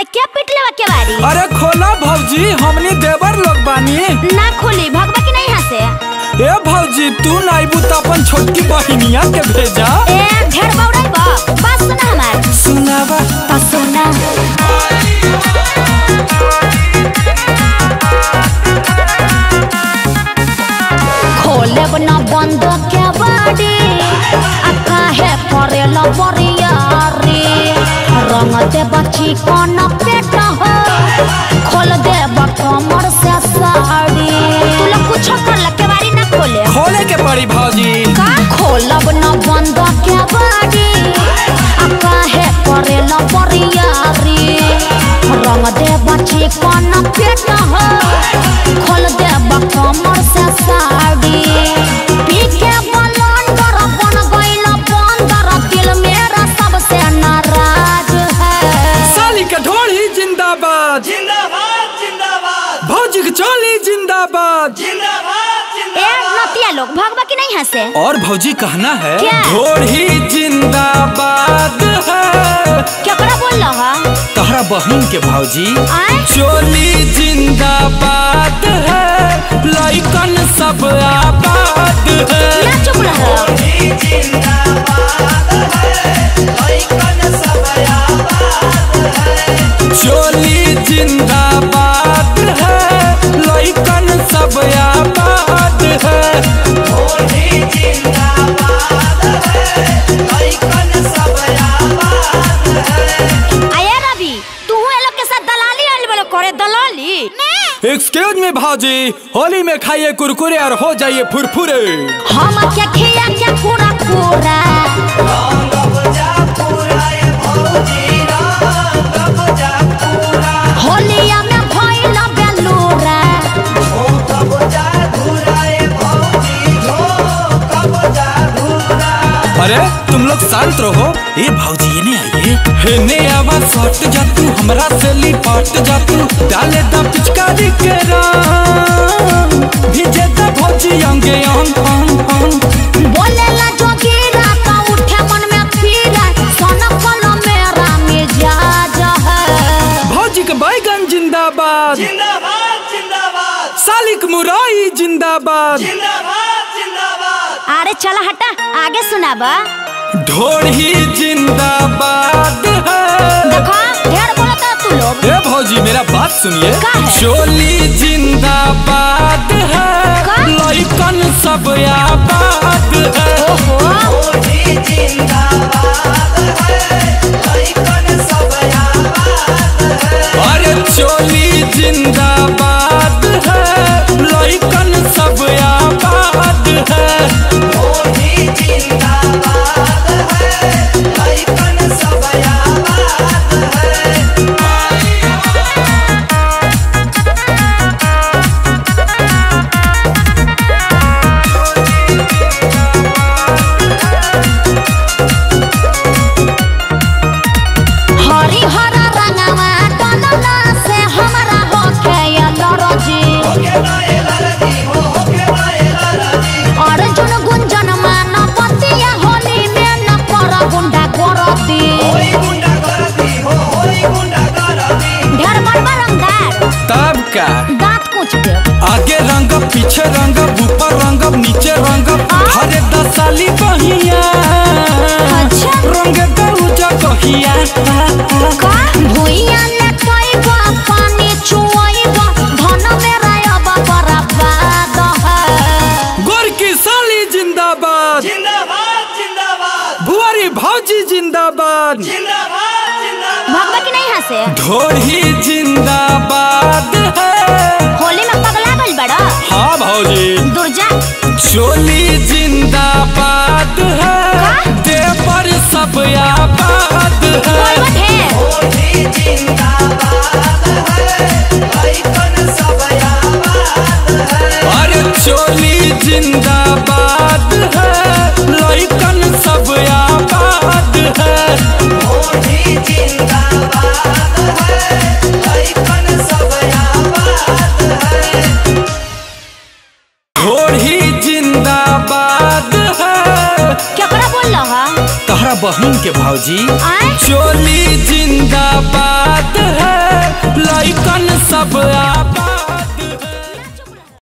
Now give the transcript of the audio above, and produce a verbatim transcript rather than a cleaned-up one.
अरे क्या पिटले वा के बारी? अरे खोला भौजी, हमनी देवर लोग बानी। ना खोली भगवा की नहीं हसे। ए भौजी तू नाइबू त अपन छोटकी बहिनिया के भेजा। ए ढेर बौराई बा, बात सुना हमार। सुनावा त सुना। खोले बना बंद के बारी, आका है परे लवरिया रे। रंग दे बच्ची कौन पेट हो, खोल दे कमर से साड़ी। तू लोग कुछ कर लके बारी ना खोले, खोले के पड़ी भाजी। का खोलब न बंद के बारी, आका है परे लवरिया रे। रंग दे बच्ची कौन पेट हो, खोल दे कमर से साड़ी। पी के बलन कर बन गइल बंदर, दिल मेरा सबसे नाराज है। साली के ढोड़ी जिंदाबाद जिंदाबाद जिंदाबाद, भौजी के चोली जिंदाबाद जिंदाबाद जिंदाबाद। ए नतिया लोग भगवा की नहीं हंसे। और भौजी कहना है ढोड़ी जिंदाबाद है। केकरा बोल रहा है? तोहरा बहन के भौजी। चोली जिंदाबाद है, लइकन सब आबाद है। क्या चुप रहा? ढोड़ी जिंदाबाद है, लइकन सब आबाद है। चोली जिंदाबाद है, लइकन सब आबाद है। ढोड़ी जिंदाबाद है, लइकन सब आबाद है। आया रवि, तू ये लोग के साथ दलाली आइल बलो करे? दलाली एक्सक्यूज में भाजी, होली में खाइए कुरकुरे और हो जाइए फुरफुरे। हम क्या खिया क्या पूरा पूरा रंग बजा पूरा ये भाजी, रंग बजा पूरा। होली में भइल बेलूरा, धोक बजा धूरा ये भाजी, धोक बजा धूरा। अरे तुम लोग शांत रहो। ये भाजी ये नहीं आई है। हे ने आवाज सट जातू, हमरा से लिपट जातू। डाले दा पिचकारी के रंग, भिजे दा भौजी अंगे अंग अंग अंग। बोलेला जोगीरा का उठे मन में पीरा, सोना कोलो मेरा मिजाज है। भौजी के बैगन जिंदाबाद जिंदाबाद जिंदाबाद, सालिक मुराई जिंदाबाद जिंदाबाद जिंदाबाद। अरे चला हटा, आगे सुनाबा। ढोड़ी जिंदाबाद है। देखो ढेर बोलता तू लोग। ए भौजी मेरा बात सुनिए। चोली जिंदाबाद है, लइकन सब आबाद है। ढोड़ी जिंदाबाद है, लइकन सब आबाद है। अरे चोली जिंदाबाद है, लइकन सब आबाद है। ढोड़ी जिंदाबाद है, लइकन सब आबाद है। हरी हरा रंगवा तलना से हमारा होके या लरजी, होके नाए लरजी, होके नाए लरजी। और जन गुंजन मान पतिया, होली में न कर गुंडा करती, होई गुंडा करती, हो होई गुंडा करती। ढेर बड़बा रंगदार तब का दांत कुछ के आगे रंग पीछे रंग, ऊपर रंग नीचे रंग। हरे दसाली बहिया रंग दउजा कहिया का भुइया ने कोई गो पानी चुआई गो धन मेरा अब बर्बाद है। गोरकी साली जिंदाबाद जिंदाबाद जिंदाबाद, भुआरी भौजी जिंदाबाद जिंदाबाद जिंदाबाद। भगवा की नहीं हंसे। ढोड़ी जिंदाबाद है, होली में पगला बल बड़ा। हाँ भौजी दूर जा। चोली जिंदाबाद है, देवर सब आबाद है। ढोड़ी जिंदाबाद है, लइकन सब आबाद है। अरे चोली जिंदाबाद है, लइकन सब आबाद है। ढोड़ी जिंदाबाद है, लइकन सब आबाद है। ढोड़ी जिंदाबाद है। केकरा बोल रहा? तोहरा बहन के भौजी। चोली जिंदाबाद है, अपन सब आप।